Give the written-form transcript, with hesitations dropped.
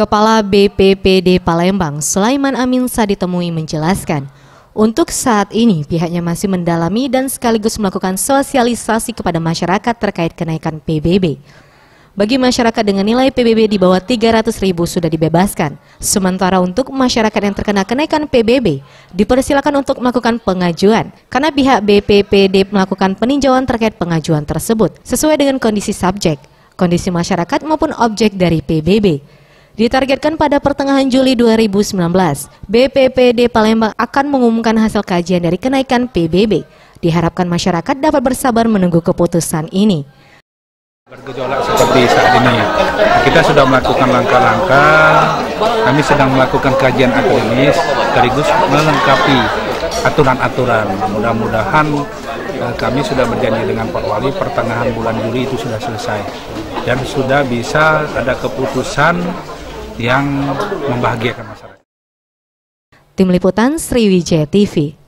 Kepala BPPD Palembang, Sulaiman Aminsa ditemui menjelaskan, untuk saat ini pihaknya masih mendalami dan sekaligus melakukan sosialisasi kepada masyarakat terkait kenaikan PBB. Bagi masyarakat dengan nilai PBB di bawah 300.000 sudah dibebaskan. Sementara untuk masyarakat yang terkena kenaikan PBB, dipersilakan untuk melakukan pengajuan, karena pihak BPPD melakukan peninjauan terkait pengajuan tersebut sesuai dengan kondisi subjek, kondisi masyarakat maupun objek dari PBB. Ditargetkan pada pertengahan Juli 2019, BPPD Palembang akan mengumumkan hasil kajian dari kenaikan PBB. Diharapkan masyarakat dapat bersabar menunggu keputusan ini. Bergejolak seperti saat ini, kita sudah melakukan langkah-langkah, kami sedang melakukan kajian akademis sekaligus melengkapi aturan-aturan. Mudah-mudahan kami sudah berjanji dengan Pak Wali pertengahan bulan Juli itu sudah selesai dan sudah bisa ada keputusan yang membahagiakan masyarakat. Tim Liputan Sriwijaya TV.